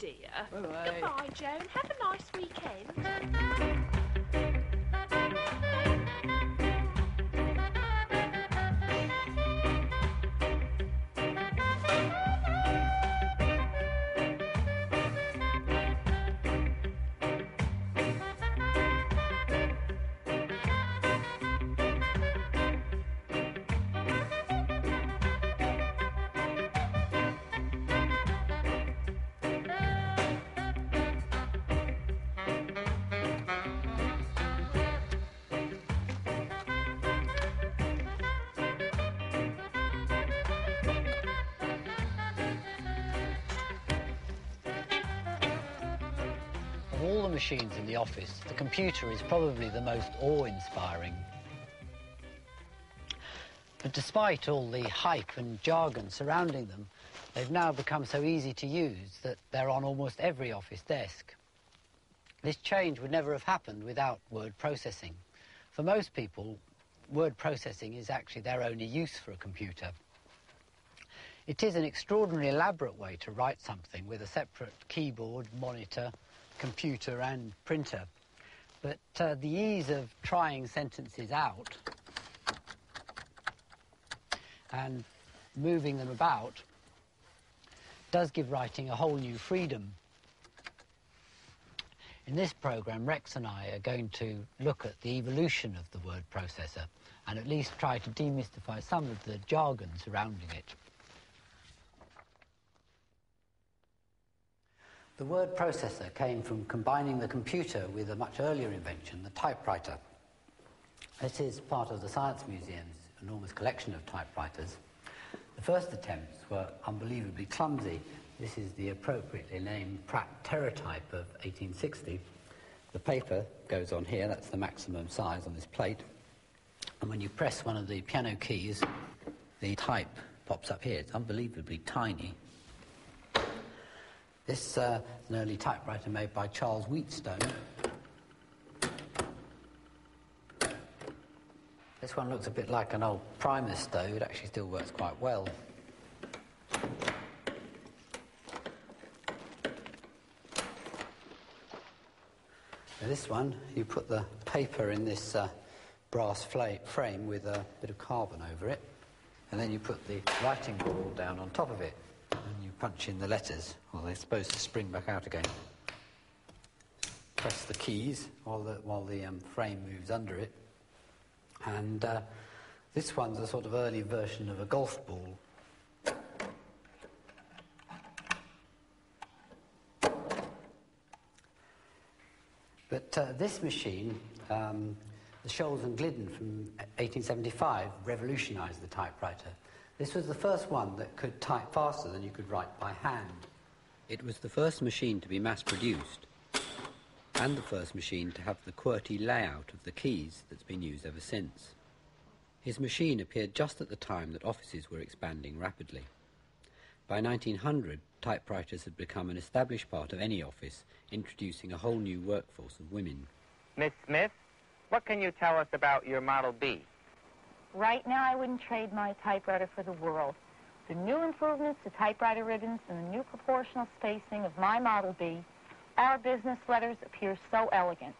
dear. Bye-bye. Goodbye, Joan. Have a nice weekend. Machines in the office, the computer is probably the most awe-inspiring. But despite all the hype and jargon surrounding them, they've now become so easy to use that they're on almost every office desk. This change would never have happened without word processing. For most people, word processing is actually their only use for a computer. It is an extraordinarily elaborate way to write something with a separate keyboard, monitor, computer and printer, but the ease of trying sentences out and moving them about does give writing a whole new freedom. In this program, Rex and I are going to look at the evolution of the word processor and at least try to demystify some of the jargon surrounding it. The word processor came from combining the computer with a much earlier invention, the typewriter. This is part of the Science Museum's enormous collection of typewriters. The first attempts were unbelievably clumsy. This is the appropriately named Pratt stereotype of 1860. The paper goes on here, that's the maximum size on this plate. And when you press one of the piano keys, the type pops up here. It's unbelievably tiny. This is an early typewriter made by Charles Wheatstone. This one looks a bit like an old Primus, though. It actually still works quite well. Now, this one, you put the paper in this brass frame with a bit of carbon over it, and then you put the writing ball down on top of it. And you punch in the letters, or they're supposed to spring back out again. Press the keys while the frame moves under it. And this one's a sort of early version of a golf ball. But this machine, the Scholes and Glidden from 1875, revolutionised the typewriter. This was the first one that could type faster than you could write by hand. It was the first machine to be mass-produced and the first machine to have the QWERTY layout of the keys that's been used ever since. His machine appeared just at the time that offices were expanding rapidly. By 1900, typewriters had become an established part of any office, introducing a whole new workforce of women. Miss Smith, what can you tell us about your Model B? Right now, I wouldn't trade my typewriter for the world. The new improvements to typewriter ribbons and the new proportional spacing of my Model B, our business letters appear so elegant.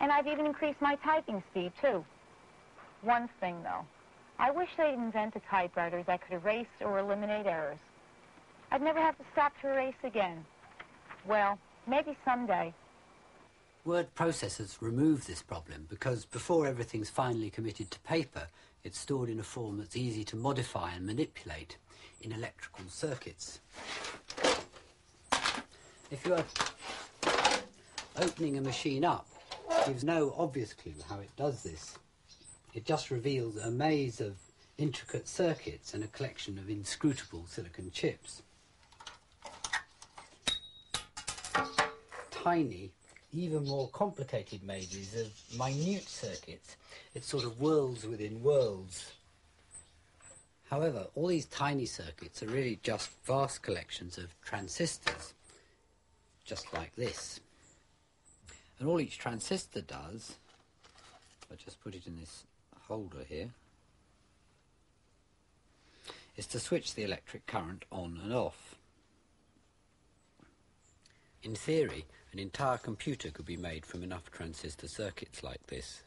And I've even increased my typing speed, too. One thing, though. I wish they'd invent a typewriter that could erase or eliminate errors. I'd never have to stop to erase again. Well, maybe someday. Word processors remove this problem because before everything's finally committed to paper, it's stored in a form that's easy to modify and manipulate in electrical circuits. If you're opening a machine up, it gives no obvious clue how it does this. It just reveals a maze of intricate circuits and a collection of inscrutable silicon chips. Tiny, even more complicated mazes of minute circuits. It's sort of worlds within worlds. However, all these tiny circuits are really just vast collections of transistors, just like this. And all each transistor does, I'll just put it in this holder here, is to switch the electric current on and off. In theory, an entire computer could be made from enough transistor circuits like this.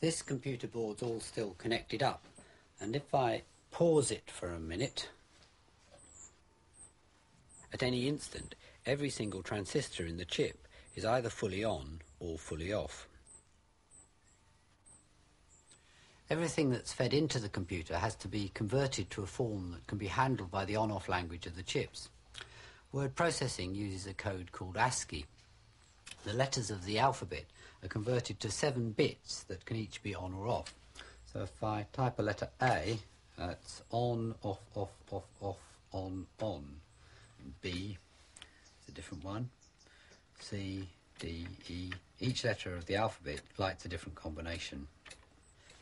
This computer board's all still connected up, and if I pause it for a minute, at any instant, every single transistor in the chip is either fully on or fully off. Everything that's fed into the computer has to be converted to a form that can be handled by the on-off language of the chips. Word processing uses a code called ASCII. The letters of the alphabet are converted to 7 bits that can each be on or off. So if I type a letter A, that's on, off, off, off, off, on. And B, it's a different one. C, D, E. Each letter of the alphabet lights a different combination.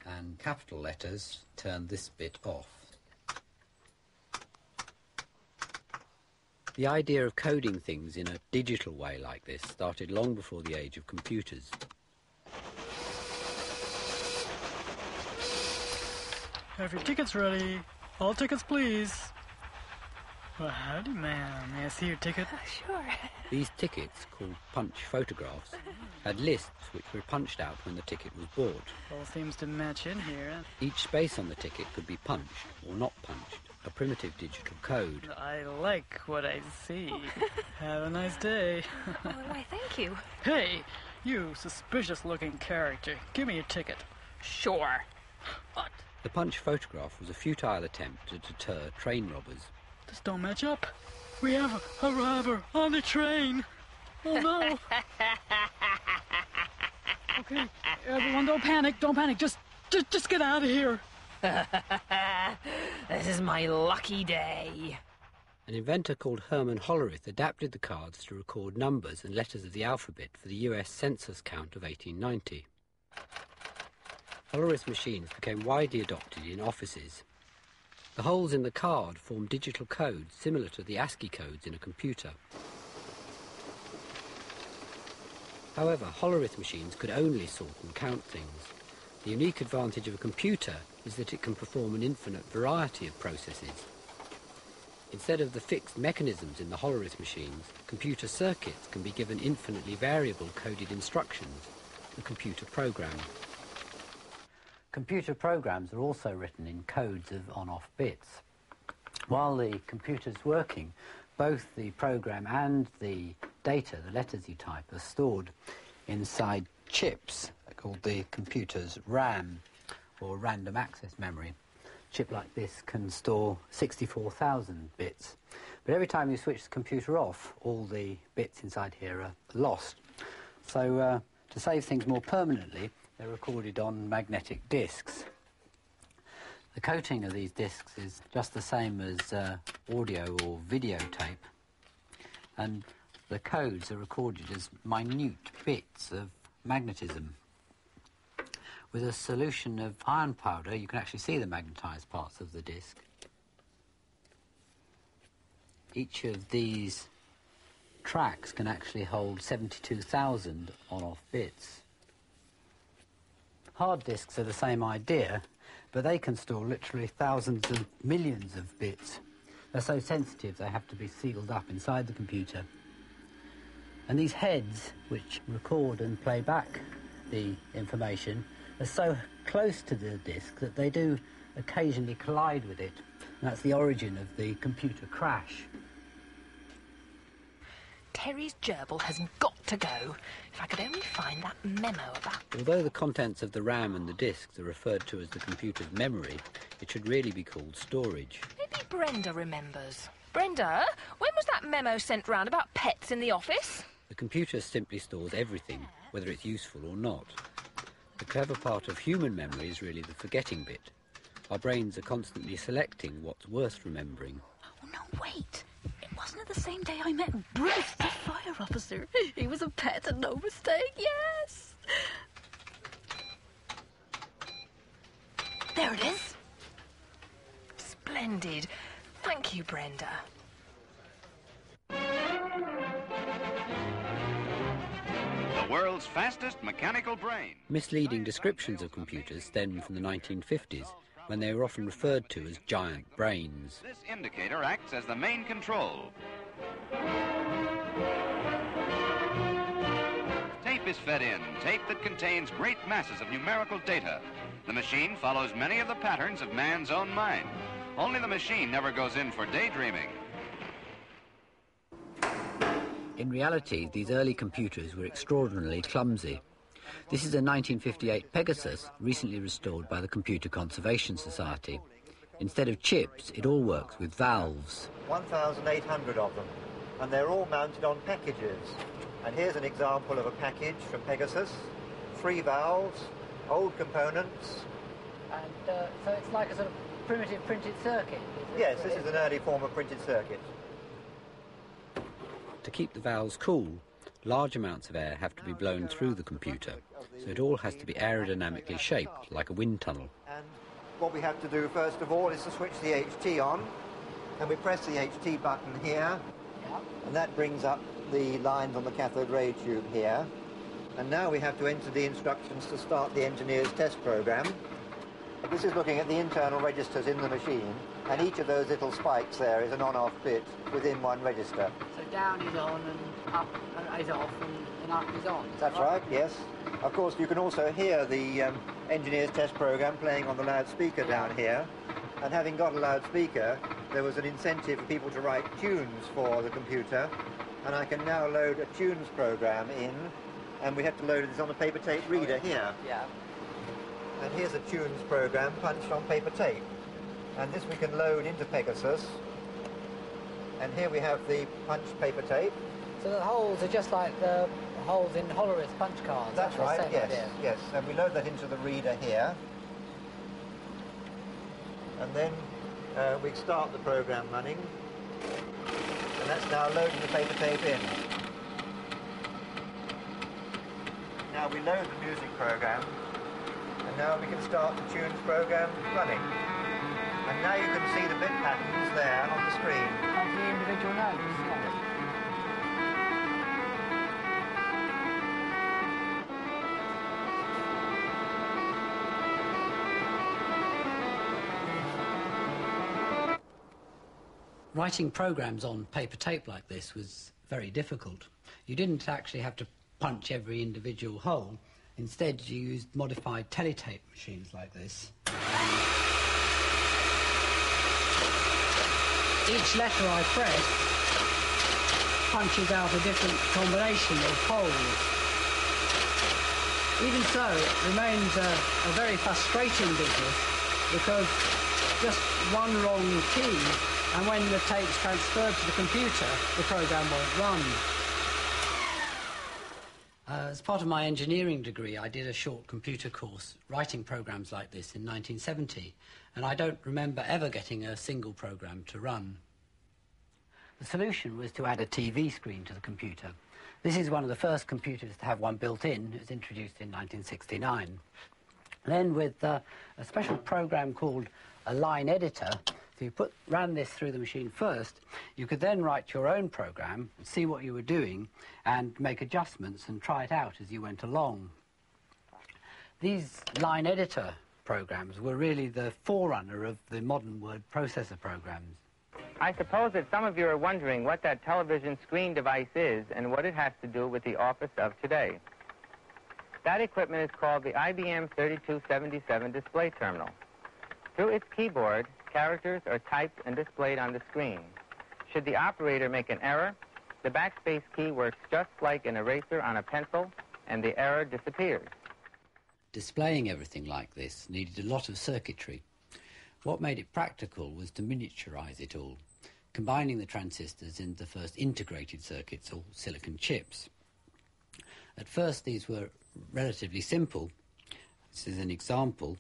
And capital letters turn this bit off. The idea of coding things in a digital way like this started long before the age of computers. Have your tickets ready. All tickets, please. Well, howdy, ma'am. May I see your ticket? Sure. These tickets, called punch photographs, had lists which were punched out when the ticket was bought. All seems to match in here. Each space on the ticket could be punched or not punched. A primitive digital code. I like what I see. Have a nice day. Oh, why, thank you. Hey, you suspicious-looking character. Give me your ticket. Sure. What? The punch photograph was a futile attempt to deter train robbers. This don't match up. We have a robber on the train. Oh, no. Okay, everyone, don't panic. Don't panic. Just get out of here. This is my lucky day. An inventor called Herman Hollerith adapted the cards to record numbers and letters of the alphabet for the US census count of 1890. Hollerith's machines became widely adopted in offices. The holes in the card form digital codes similar to the ASCII codes in a computer. However, Hollerith machines could only sort and count things. The unique advantage of a computer is that it can perform an infinite variety of processes. Instead of the fixed mechanisms in the Hollerith machines, computer circuits can be given infinitely variable coded instructions, the computer program. Computer programs are also written in codes of on-off bits. While the computer's working, both the program and the data, the letters you type, are stored inside chips called the computer's RAM, or random access memory. A chip like this can store 64,000 bits. But every time you switch the computer off, all the bits inside here are lost. So to save things more permanently, they're recorded on magnetic discs. The coating of these discs is just the same as audio or videotape, and the codes are recorded as minute bits of magnetism. With a solution of iron powder, you can actually see the magnetised parts of the disc. Each of these tracks can actually hold 72,000 on-off bits. Hard discs are the same idea, but they can store literally thousands of millions of bits. They're so sensitive they have to be sealed up inside the computer. And these heads, which record and play back the information, are so close to the disk that they do occasionally collide with it. And that's the origin of the computer crash. Terry's gerbil has got to go. If I could only find that memo about... Although the contents of the RAM and the disks are referred to as the computer's memory, it should really be called storage. Maybe Brenda remembers. Brenda, when was that memo sent round about pets in the office? The computer simply stores everything, whether it's useful or not. The clever part of human memory is really the forgetting bit. Our brains are constantly selecting what's worth remembering. Oh, no, wait. It wasn't it the same day I met Bruce, the fire officer? He was a pet and no mistake, yes! There it is. Splendid. Thank you, Brenda. The world's fastest mechanical brain. Misleading descriptions of computers stem from the 1950s when they were often referred to as giant brains. This indicator acts as the main control. Tape is fed in, tape that contains great masses of numerical data. The machine follows many of the patterns of man's own mind. Only the machine never goes in for daydreaming. In reality, these early computers were extraordinarily clumsy. This is a 1958 Pegasus, recently restored by the Computer Conservation Society. Instead of chips, it all works with valves. 1,800 of them, and they're all mounted on packages. And here's an example of a package from Pegasus. 3 valves, old components. And so it's like a sort of primitive printed circuit? Yes, this is an early form of printed circuit. To keep the valves cool, large amounts of air have to be blown through the computer, so it all has to be aerodynamically shaped, like a wind tunnel. And what we have to do first of all is to switch the HT on, and we press the HT button here, and that brings up the lines on the cathode ray tube here. And now we have to enter the instructions to start the engineer's test program. This is looking at the internal registers in the machine, and each of those little spikes there is an on-off bit within one register. So down is on and up is off and up is on. That's right, yes. Of course, you can also hear the engineer's test program playing on the loudspeaker down here. And having got a loudspeaker, there was an incentive for people to write tunes for the computer. And I can now load a tunes program in, and we have to load this on a paper tape reader here. Yeah. And here's a tunes program punched on paper tape. And this we can load into Pegasus. And here we have the punched paper tape. So the holes are just like the holes in Hollerith's punch cards. That's right, yes. And we load that into the reader here. And then we start the program running. And that's now loading the paper tape in. Now we load the music program. And now we can start the tunes program running. And now you can see the bit patterns there on the screen. Of the individual notes. Yes. Writing programs on paper tape like this was very difficult. You didn't actually have to punch every individual hole. Instead, you used modified teletape machines like this. Each letter I press punches out a different combination of holes. Even so, it remains a very frustrating business, because just one wrong key, and when the tape's transferred to the computer, the program won't run. As part of my engineering degree, I did a short computer course writing programs like this in 1970, and I don't remember ever getting a single program to run. The solution was to add a TV screen to the computer. This is one of the first computers to have one built in. It was introduced in 1969. Then with a special program called a line editor, if you ran this through the machine first, you could then write your own program, see what you were doing, and make adjustments and try it out as you went along. These line editor programs were really the forerunner of the modern word processor programs. I suppose that some of you are wondering what that television screen device is and what it has to do with the office of today. That equipment is called the IBM 3277 display terminal. Through its keyboard, characters are typed and displayed on the screen. Should the operator make an error, the backspace key works just like an eraser on a pencil, and the error disappears. Displaying everything like this needed a lot of circuitry. What made it practical was to miniaturize it all, combining the transistors into the first integrated circuits, or silicon chips. At first, these were relatively simple. This is an example.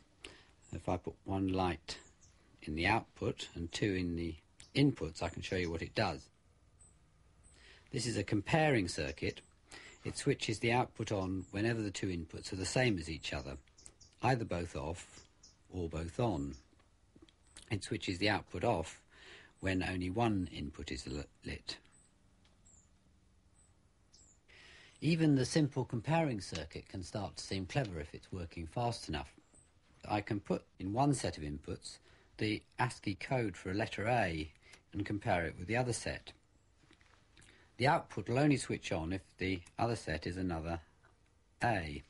If I put one light in the output and 2 in the inputs, I can show you what it does. This is a comparing circuit. It switches the output on whenever the 2 inputs are the same as each other, either both off or both on. It switches the output off when only one input is lit. Even the simple comparing circuit can start to seem clever if it's working fast enough. I can put in one set of inputs the ASCII code for a letter A and compare it with the other set. The output will only switch on if the other set is another A.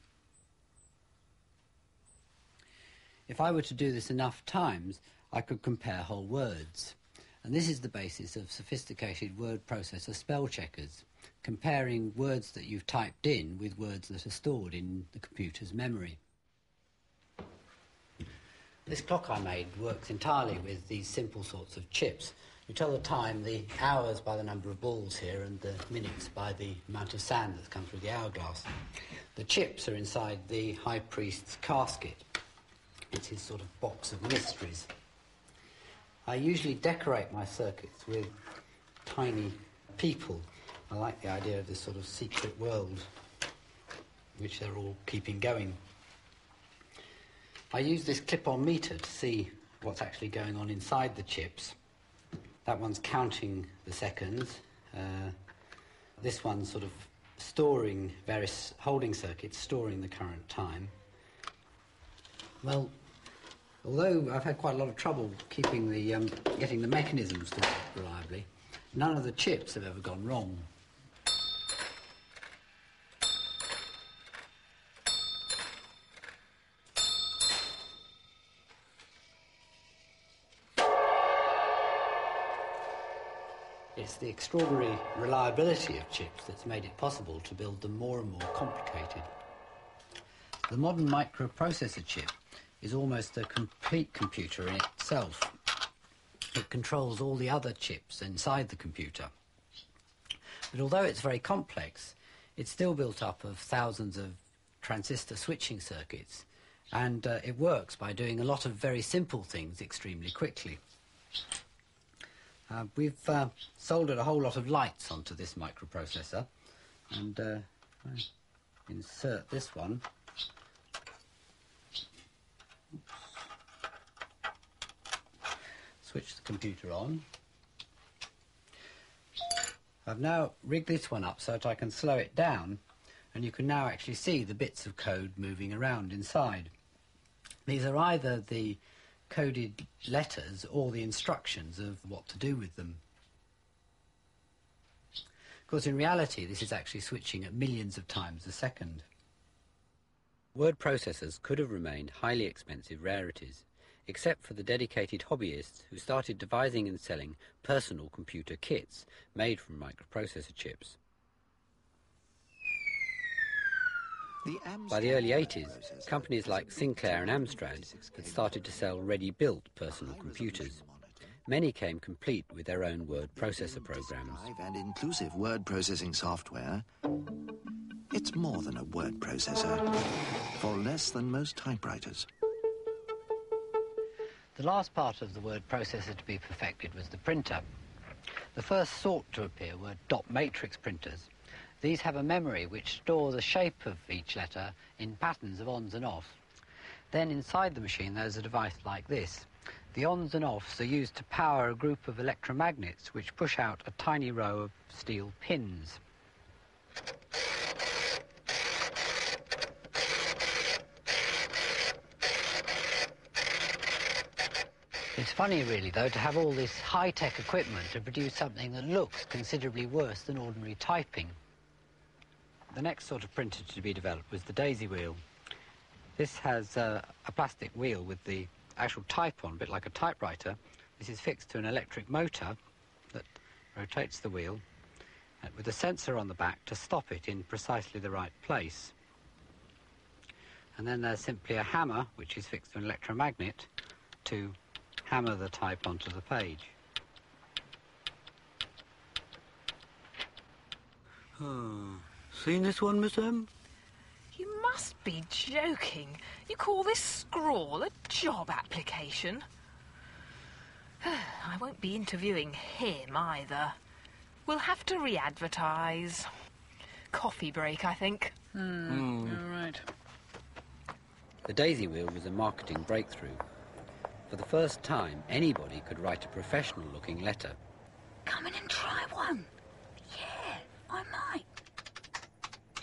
If I were to do this enough times, I could compare whole words. And this is the basis of sophisticated word processor spell checkers, comparing words that you've typed in with words that are stored in the computer's memory. This clock I made works entirely with these simple sorts of chips. You tell the time, the hours by the number of balls here, and the minutes by the amount of sand that's come through the hourglass. The chips are inside the high priest's casket. It's his sort of box of mysteries. I usually decorate my circuits with tiny people. I like the idea of this sort of secret world, which they're all keeping going. I use this clip-on meter to see what's actually going on inside the chips. That one's counting the seconds. This one's sort of storing various holding circuits, storing the current time. Well, although I've had quite a lot of trouble keeping the getting the mechanisms to work reliably, none of the chips have ever gone wrong. It's the extraordinary reliability of chips that's made it possible to build them more and more complicated. The modern microprocessor chip is almost a complete computer in itself. It controls all the other chips inside the computer. But although it's very complex, it's still built up of thousands of transistor switching circuits, and it works by doing a lot of very simple things extremely quickly. We've soldered a whole lot of lights onto this microprocessor, and insert this one. Oops. Switch the computer on. I've now rigged this one up so that I can slow it down, and you can now actually see the bits of code moving around inside. These are either the coded letters or the instructions of what to do with them. Of course, in reality, this is actually switching at millions of times a second. Word processors could have remained highly expensive rarities, except for the dedicated hobbyists who started devising and selling personal computer kits made from microprocessor chips. By the early 80s, companies like Sinclair and Amstrad had started to sell ready-built personal computers. Many came complete with their own word processor programs. And inclusive word processing software, it's more than a word processor, for less than most typewriters. The last part of the word processor to be perfected was the printer. The first sort to appear were dot matrix printers. These have a memory which store the shape of each letter in patterns of ons and offs. Then inside the machine there's a device like this. The ons and offs are used to power a group of electromagnets which push out a tiny row of steel pins. It's funny really though to have all this high-tech equipment to produce something that looks considerably worse than ordinary typing. The next sort of printer to be developed was the daisy wheel. This has a plastic wheel with the actual type on, a bit like a typewriter. This is fixed to an electric motor that rotates the wheel with a sensor on the back to stop it in precisely the right place. And then there's simply a hammer which is fixed to an electromagnet to hammer the type onto the page. Oh, seen this one, Miss M? You must be joking. You call this scrawl a job application? I won't be interviewing him either. We'll have to re-advertise. Coffee break, I think. All right. The daisy wheel was a marketing breakthrough. For the first time, anybody could write a professional-looking letter. Come in and try one. Yeah, I might.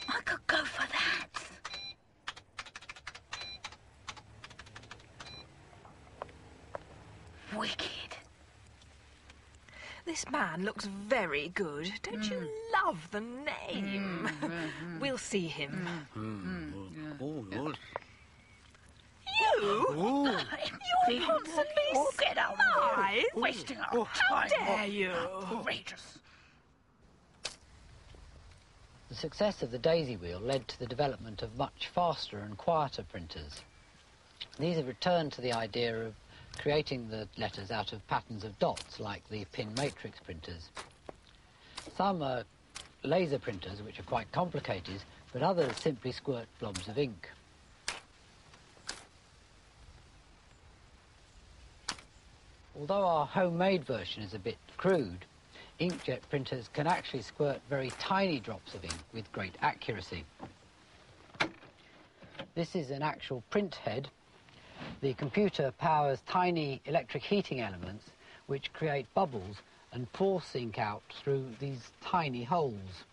I could go for that. This man looks very good. Don't you love the name? We'll see him. Oh, you? Oh. You're constantly scared out lies. Wasting our time. How dare you? Outrageous. The success of the daisy wheel led to the development of much faster and quieter printers. These have returned to the idea of creating the letters out of patterns of dots, like the pin matrix printers. Some are laser printers, which are quite complicated, but others simply squirt blobs of ink. Although our homemade version is a bit crude, inkjet printers can actually squirt very tiny drops of ink with great accuracy. This is an actual print head. The computer powers tiny electric heating elements which create bubbles and force ink out through these tiny holes.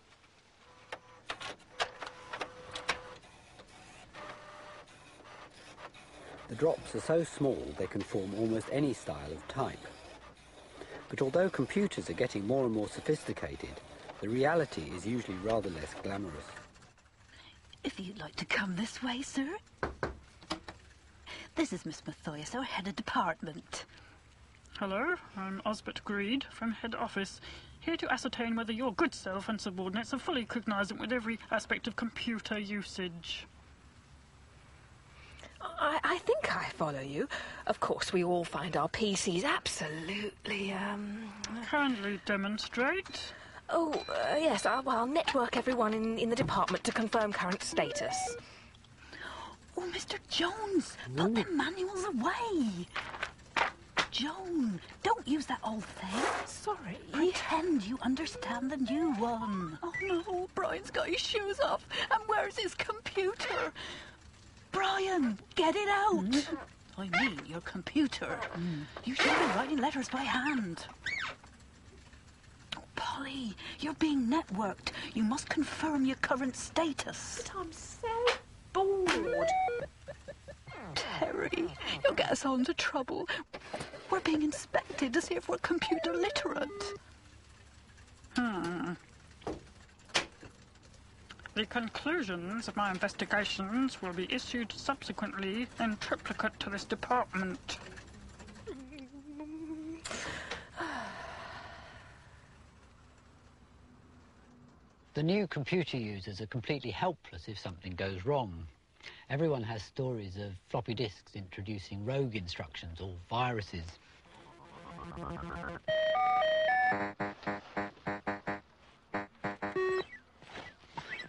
The drops are so small they can form almost any style of type. But although computers are getting more and more sophisticated, the reality is usually rather less glamorous. If you'd like to come this way, sir. This is Miss Mathias, our head of department. Hello, I'm Osbert Greed from head office, here to ascertain whether your good self and subordinates are fully cognizant with every aspect of computer usage. I think I follow you. Of course, we all find our PCs absolutely, Kindly demonstrate. Oh, yes, I'll network everyone in the department to confirm current status. Oh, Mr. Jones, put them manuals away. Joan, don't use that old thing. Sorry. Pretend you understand the new one. Oh, no, Brian's got his shoes off. And where's his computer? Brian, get it out. I mean, your computer. You should be writing letters by hand. Polly, you're being networked. You must confirm your current status. But I'm so bored. Terry, you'll get us all into trouble. We're being inspected to see if we're computer literate. The conclusions of my investigations will be issued subsequently in triplicate to this department. The new computer users are completely helpless if something goes wrong. Everyone has stories of floppy disks introducing rogue instructions or viruses.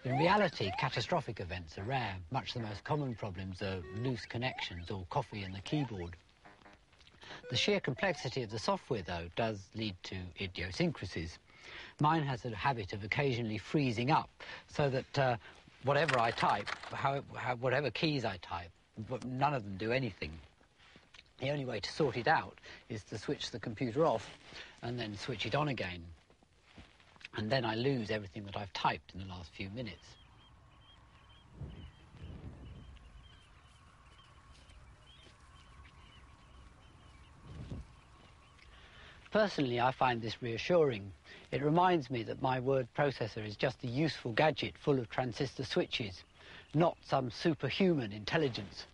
In reality, catastrophic events are rare. Much of the most common problems are loose connections or coffee and the keyboard. The sheer complexity of the software, though, does lead to idiosyncrasies. Mine has a habit of occasionally freezing up, so that whatever I type, whatever keys I type, none of them do anything. The only way to sort it out is to switch the computer off and then switch it on again. And then I lose everything that I've typed in the last few minutes. Personally, I find this reassuring. It reminds me that my word processor is just a useful gadget full of transistor switches, not some superhuman intelligence.